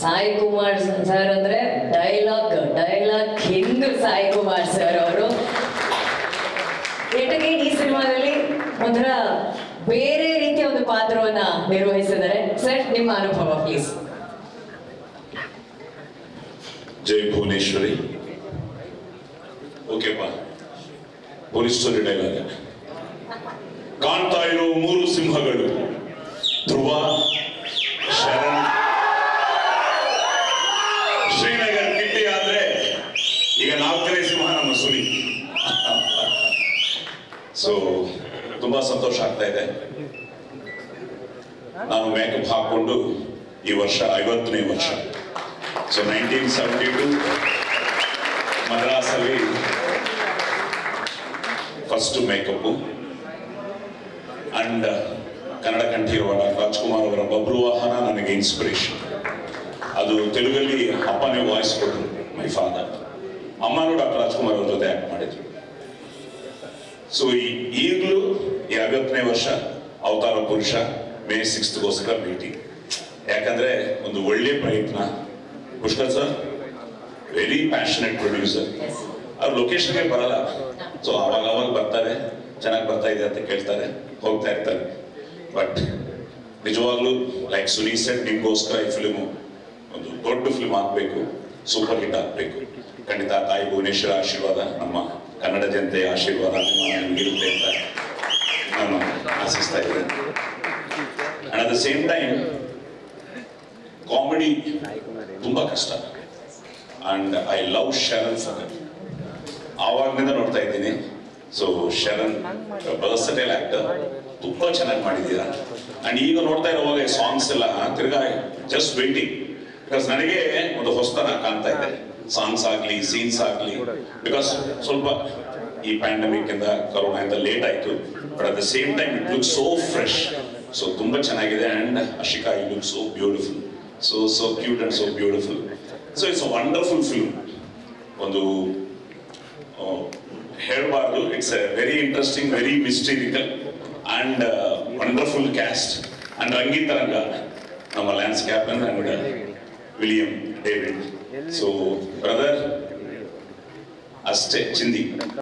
Sai Kumar sir andre dialogue king Sai Kumar sir avaru yet again ee cinema dalli modra bere reetiya ondu patrona nirvahisidare sir nimma anubhava please Jay Bhonishwari okay pa Bhonishwari dialogue kaanta iro mooru simhagalu dhruva sharan So ತುಂಬಾ ಸಂತೋಷ ಆಗ್ತಾ ಇದೆ ನಾನು makeup ಹಾಕೊಂಡು ಈ ವರ್ಷ 50ನೇ ವರ್ಷ So 1972 Madras ಅಲ್ಲಿ first makeup and Kannada ಕಂಠೀರವರ ರಾಜಕುಮಾರ್ ಅವರ ಬಬ್ರುವಾಹನ ನನಗೆ ಇನ್ಸ್ಪಿರೇಷನ್ ಅದು ತೆಲುಗಲ್ಲಿ ಅಪ್ಪನೇ ವಾಯ್ಸ್ ಕೊಟ್ಟರು ಮೈ ಫಾದರ್ ಅಮ್ಮನೂ ಡಾಕ್ಟರ್ ರಾಜಕುಮಾರ್ ಅವರ ಜೊತೆ ಆಕ್ಟ್ ಮಾಡಿದ್ರು So ಈಗಲೂ 50ನೇ ವರ್ಷ ಅವತಾರ ಪುರುಷ ಮೇ 6 ಗೋಸ್ಕರ ಭೇಟಿ ಯಾಕಂದ್ರೆ ಒಂದು ಒಳ್ಳೆ ಪ್ರಯತ್ನ Pushkar sir very passionate producer ಅವ್ರ ಲೊಕೇಶನ್ಗೆ ಬರಲ್ಲ ಸೊ ಅವಾಗ ಬರ್ತಾರೆ ಚೆನ್ನಾಗಿ ಬರ್ತಾ ಇದೆ ಅಂತ ಕೇಳ್ತಾರೆ ಹೋಗ್ತಾ ಇರ್ತಾರೆ ಬಟ್ ನಿಜವಾಗ್ಲೂ ಲೈಕ್ ಸುನಿ ಸೆಟ್ ನಿಮ್ಗೋಸ್ಕರ ಈ ಫಿಲ್ಮು ಒಂದು ದೊಡ್ಡ ಫಿಲ್ಮ್ ಆಗಬೇಕು ಸೂಪರ್ ಹಿಟ್ ಆಗಬೇಕು ಖಂಡಿತ ತಾಯಿ ಭು ನೇಶ್ವರ ಆಶೀರ್ವಾದ ನಮ್ಮ ಕನ್ನಡ ಜನತೆಯ ಆಶೀರ್ವಾದ ಮಹಾನ್ ಗಿಲು ಪೇತಾ ನಾನು ಆಸಿಸ್ ಥೈಬು and at the same time comedy ತುಂಬಾ ಕಷ್ಟ ಅಂಡ್ ಐ ಲವ್ ಶರಣ್ ಸಕರ್ ಆವಾಗಲಿಂದ ನೋಡ್ತಾ ಇದ್ದೀನಿ ಸೊ ಶರಣ್ ವರ್ಸಟೈಲ್ ಆಕ್ಟರ್ ತುಂಬಾ ಚೆನ್ನಾಗಿ ಮಾಡಿದ್ದೀರಾ ಅಂಡ್ ಈಗ ನೋಡ್ತಾ ಇರೋವಾಗ ಸಾಂಗ್ಸ್ ಎಲ್ಲ ತಿರ್ಗಾ ಜಸ್ಟ್ ವೇಟಿಂಗ್ ಬಿಕಾಸ್ ನನಗೆ ಒಂದು ಹೊಸತನ ಕಾಣ್ತಾ ಇದೆ ಸಾಂಗ್ಸ್ ಆಗಲಿ ಸೀನ್ಸ್ ಆಗಲಿ ಬಿಕಾಸ್ ಸ್ವಲ್ಪ ಈ ಪ್ಯಾಂಡಮಿಕ್ ಇಂದ ಕೊರೋನಾ ಇಂದ ಲೇಟ್ ಆಯಿತು but at the same time it look so fresh so ತುಂಬಾ ಚೆನ್ನಾಗಿದೆ and Ashika you look so beautiful so so cute and so beautiful so it's a wonderful film ಒಂದು ಹೇಳಬಾರ್ದು it's a very interesting very mysterical and wonderful cast and Rangitaranga ನಮ್ಮ lance captain and William David So, brother, Aste Chindi.